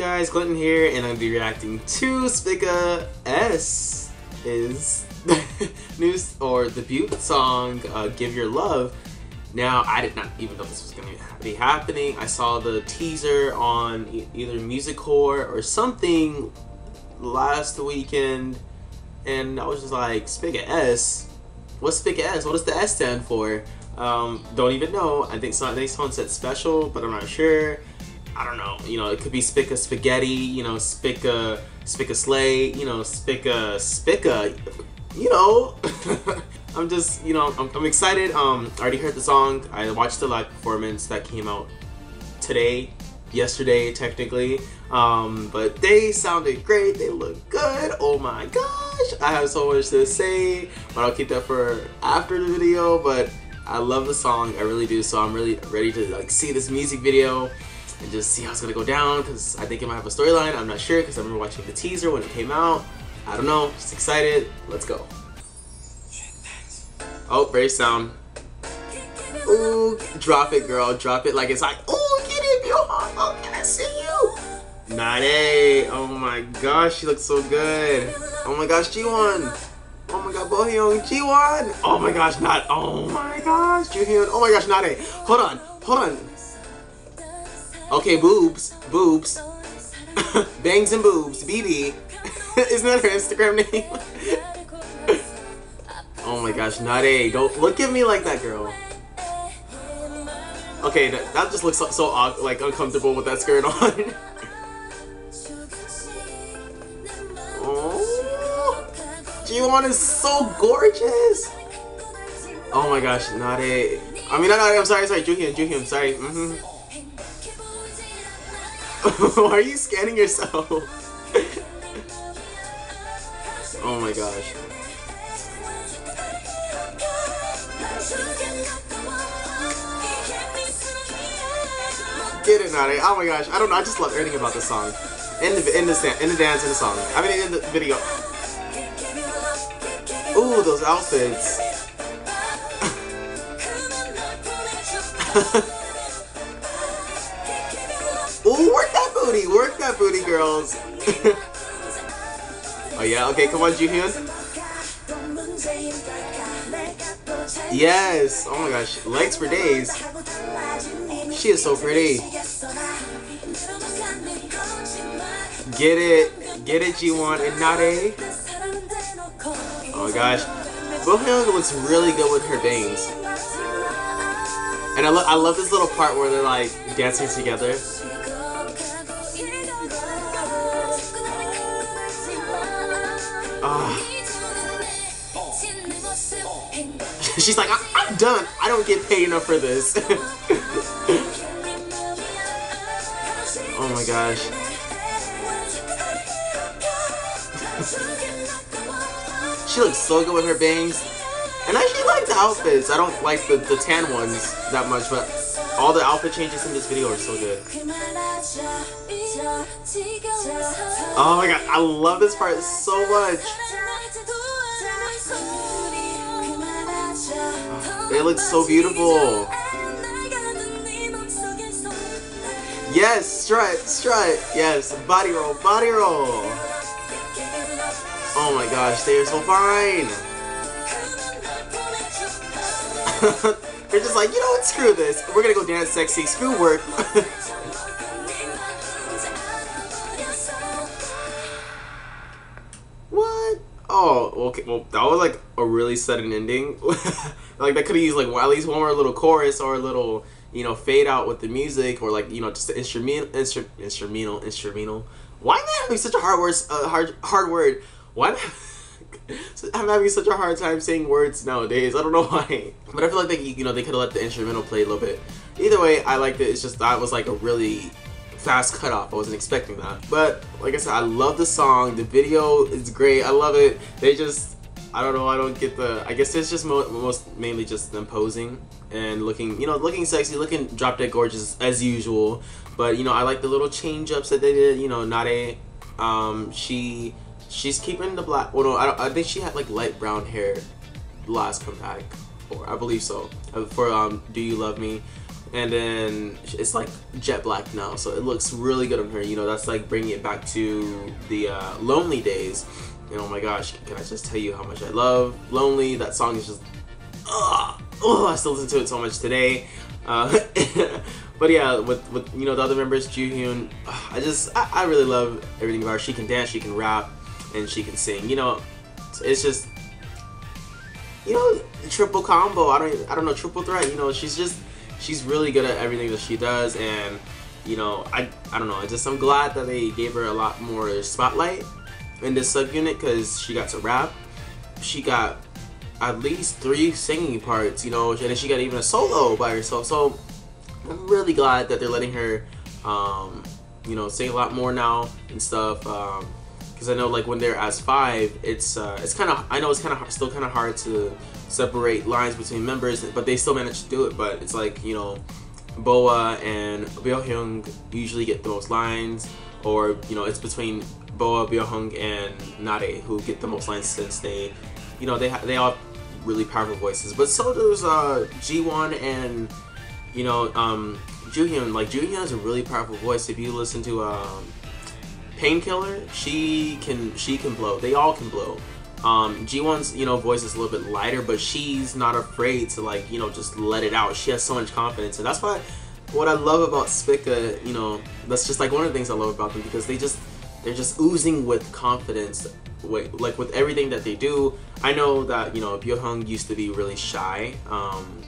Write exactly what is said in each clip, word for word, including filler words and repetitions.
guys, Clinton here, and I'll be reacting to Spica S is new or debut song uh, "Give Your Love." Now, I did not even know this was going to be happening. I saw the teaser on e either Music Core or something last weekend, and I was just like, Spica S. What's Spica S? What does the S stand for? Um, don't even know. I think, so, I think someone said special, but I'm not sure. I don't know. You know, it could be Spica Spaghetti, you know, Spica, Spica Slay, you know, Spica, Spica, you know. I'm just, you know, I'm, I'm excited. Um, I already heard the song. I watched the live performance that came out today, yesterday, technically. Um, but they sounded great. They look good. Oh my gosh. I have so much to say, but I'll keep that for after the video. But I love the song. I really do. So I'm really ready to like see this music video and just see how it's gonna go down, because I think it might have a storyline. I'm not sure, because I remember watching the teaser when it came out. I don't know. Just excited. Let's go. Oh, brave sound. Ooh, drop it, girl. Drop it like it's like, ooh, get it, your heart. Oh, can I see you? Narae. Oh my gosh, she looks so good. Oh my gosh, Jiwon. Oh my god, Bohyung, Jiwon. Oh my gosh, not. Oh my gosh, Juhyun. Oh my gosh, Narae. Hold on, hold on. Okay, boobs, boobs, bangs and boobs, B B. Isn't that her Instagram name? Oh my gosh, Narae, don't look at me like that, girl. Okay, that, that just looks so, so odd, like uncomfortable with that skirt on. Oh, Jiwon is so gorgeous. Oh my gosh, Narae. I mean, not Narae, I'm sorry, sorry, Juhyun, Juhyun, sorry. Mm-hmm. Why are you scanning yourself? Oh my gosh. Get it, Narae. Oh my gosh. I don't know. I just love everything about this song. In the, in the, in the dance, in the song. I mean, in the video. Ooh, those outfits. Ooh, work that booty, work that booty, girls. Oh yeah, okay, come on, Juhyun. Yes, oh my gosh, legs for days. She is so pretty. Get it, get it, Jiwon and Narae. Oh my gosh, Bohyung looks really good with her bangs. And I, lo I love this little part where they're like dancing together. Oh. She's like, I I'm done. I don't get paid enough for this. Oh my gosh. She looks so good with her bangs. And I actually like the outfits. I don't like the, the tan ones that much, but all the outfit changes in this video are so good. Oh my god, I love this part so much. Oh, they look so beautiful. Yes, strut, strut. Yes, body roll, body roll. Oh my gosh, they are so fine. They're just like, you know what, screw this. We're gonna go dance sexy, screw work. What? Oh, okay, well, that was like a really sudden ending. Like, that could've used like, well, at least one more little chorus or a little, you know, fade out with the music, or like, you know, just an instrumental, instru instrumental, instrumental. Why am I having such a hard word, uh, hard, hard word? What? I'm having such a hard time saying words nowadays. I don't know why, but I feel like they, you know, they could have let the instrumental play a little bit. Either way, I liked it. It's just that was like a really fast cutoff. I wasn't expecting that, but like I said, I love the song. The video is great. I love it. They just, I don't know. I don't get the. I guess it's just mo most mainly just them posing and looking, you know, looking sexy, looking drop dead gorgeous as usual. But you know, I like the little change ups that they did. You know, Narae, um, she. She's keeping the black. Well, no, I, don't, I think she had like light brown hair last comeback, or I believe so. For um, Do You Love Me? and then it's like jet black now, so it looks really good on her. You know, that's like bringing it back to the uh, Lonely days. And oh my gosh, can I just tell you how much I love Lonely? That song is just, ugh, ugh, I still listen to it so much today. Uh, but yeah, with, with you know the other members, Juhyun, I just I, I really love everything about her. She can dance, she can rap, and she can sing. You know, it's just, you know, triple combo. I don't even, I don't know, triple threat. You know, she's just she's really good at everything that she does, and you know I I don't know. I just I'm glad that they gave her a lot more spotlight in this subunit, because she got to rap, she got at least three singing parts, you know, and then she got even a solo by herself. So I'm really glad that they're letting her, um, you know, sing a lot more now and stuff. Because um, I know, like when they're as five, it's uh, it's kind of I know it's kind of still kind of hard to separate lines between members, but they still manage to do it. But it's like, you know, Boa and Bohyung usually get the most lines, or you know, it's between Boa, Bohyung, and Narae who get the most lines, since they, you know, they ha they all have really powerful voices. But so does uh, Jiwon and, you know, um, Juhyun. Like Juhyun has a really powerful voice. If you listen to um, Painkiller, she can she can blow. They all can blow. Um, Jiwon's, you know, voice is a little bit lighter, but she's not afraid to, like, you know, just let it out. She has so much confidence, and that's why what I love about Spica, you know, that's just like one of the things I love about them, because they just. They're just oozing with confidence, like with everything that they do. I know that, you know, Bohyung used to be really shy um,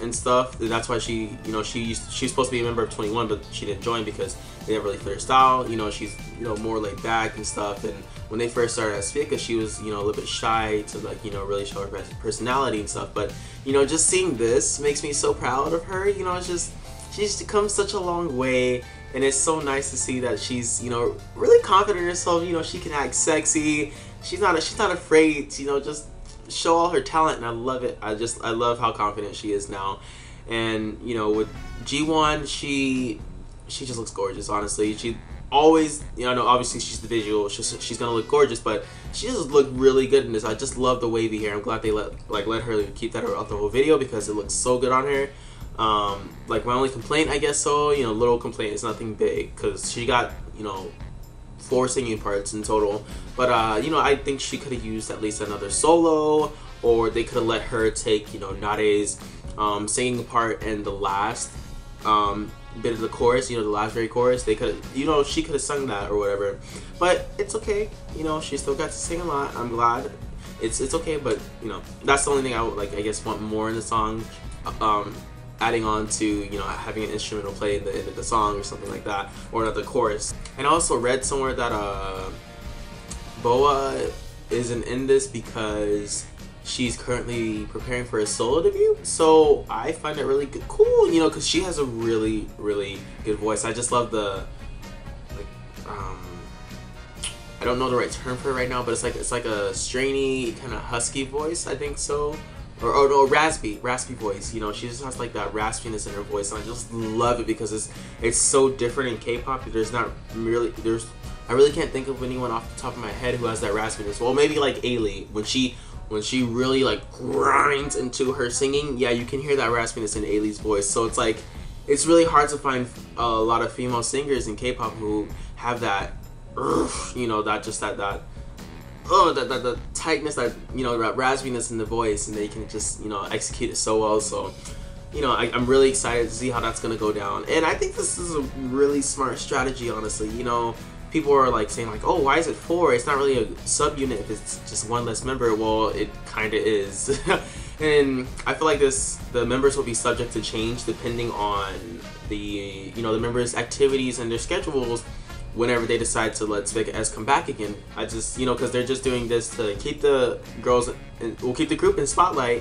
and stuff. That's why she, you know, she used to, she's supposed to be a member of twenty-one, but she didn't join because they didn't really fit her style. You know, she's, you know, more laid back and stuff. And when they first started at Spica, she was, you know, a little bit shy to, like, you know, really show her personality and stuff. But, you know, just seeing this makes me so proud of her. You know, it's just, she's come such a long way. And it's so nice to see that she's, you know, really confident in herself. You know, she can act sexy. She's not, she's not afraid to, you know, just show all her talent. And I love it. I just, I love how confident she is now. And, you know, with Jiwon, she, she just looks gorgeous, honestly. She always, you know, I know obviously she's the visual. She's, she's going to look gorgeous, but she just looked really good in this. I just love the wavy hair. I'm glad they let, like, let her keep that throughout the whole video, because it looks so good on her. Um, like my only complaint, I guess, so, you know, little complaint is nothing big, because she got, you know, four singing parts in total, but uh, you know, I think she could have used at least another solo, or they could have let her take, you know, Narae's um, singing part and the last um, bit of the chorus, you know, the last very chorus. They could, you know, she could have sung that or whatever, but it's okay, you know, she still got to sing a lot. I'm glad. It's it's okay, but you know, that's the only thing I would, like, I guess, want more in the song. Um, adding on to, you know, having an instrumental play in the end of the song or something like that, or another chorus. And I also read somewhere that uh, Boa isn't in this because she's currently preparing for a solo debut, so I find it really good, cool, you know, because she has a really, really good voice. I just love the, like, um, I don't know the right term for it right now, but it's like, it's like a strainy, kind of husky voice, I think so. Or, or, or raspy, raspy voice, you know, she just has like that raspiness in her voice, and I just love it, because it's it's so different in K-pop. There's not really, there's, I really can't think of anyone off the top of my head who has that raspiness. Well, maybe like Ailee, when she, when she really like grinds into her singing, yeah, you can hear that raspiness in Ailee's voice. So it's like, it's really hard to find a lot of female singers in K-pop who have that, you know, that just that, that, oh, that, that, that tightness, that, you know, that raspiness in the voice, and they can just, you know, execute it so well. So, you know, I, I'm really excited to see how that's gonna go down. And I think this is a really smart strategy, honestly. You know, people are like saying like, oh, why is it four? It's not really a subunit if it's just one less member. Well, it kinda is. And I feel like this, the members will be subject to change depending on the, you know, the members' activities and their schedules, whenever they decide to let Spica S come back again. I just, you know, because they're just doing this to keep the girls, in, we'll keep the group in spotlight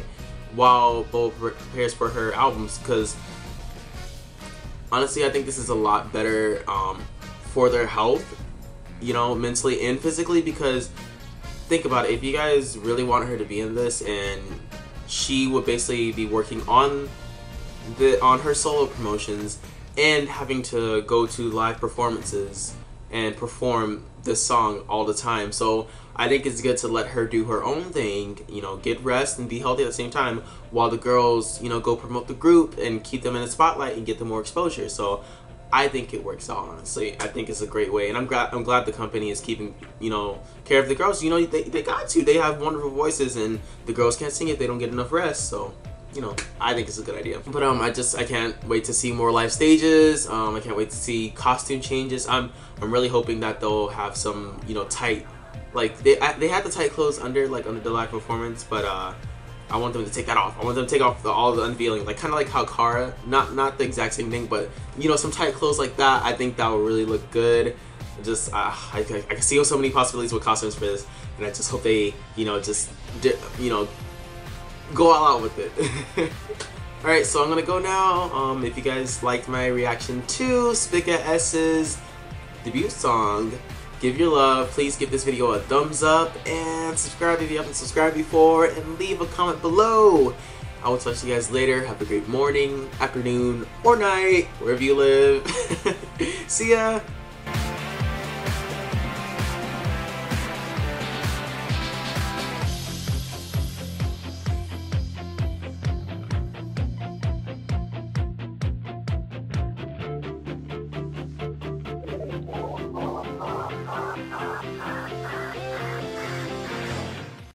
while Bo prepares for her albums. Because honestly, I think this is a lot better um, for their health, you know, mentally and physically. Because think about it, if you guys really want her to be in this, and she would basically be working on the on her solo promotions and having to go to live performances and perform this song all the time. So I think it's good to let her do her own thing, you know, get rest and be healthy at the same time, while the girls, you know, go promote the group and keep them in the spotlight and get them more exposure. So I think it works out, honestly. I think it's a great way, and I'm glad I'm glad the company is keeping, you know, care of the girls. You know, they, they got to. They have wonderful voices, and the girls can't sing if they don't get enough rest. So, you know, I think it's a good idea. But um, I just I can't wait to see more live stages. Um, I can't wait to see costume changes. I'm I'm really hoping that they'll have some, you know, tight, like they I, they had the tight clothes under like under the live performance, but uh. I want them to take that off. I want them to take off the, all the unveiling, like kind of like how Kara, not not the exact same thing, but you know, some tight clothes like that. I think that would really look good. Just uh, I, I can see so many possibilities with costumes for this, and I just hope they, you know, just you know, go all out with it. All right, so I'm gonna go now. Um, if you guys liked my reaction to Spica S's debut song, Give Your Love, please give this video a thumbs up and subscribe if you haven't subscribed before, and leave a comment below. I will talk to you guys later. Have a great morning, afternoon, or night, wherever you live. See ya!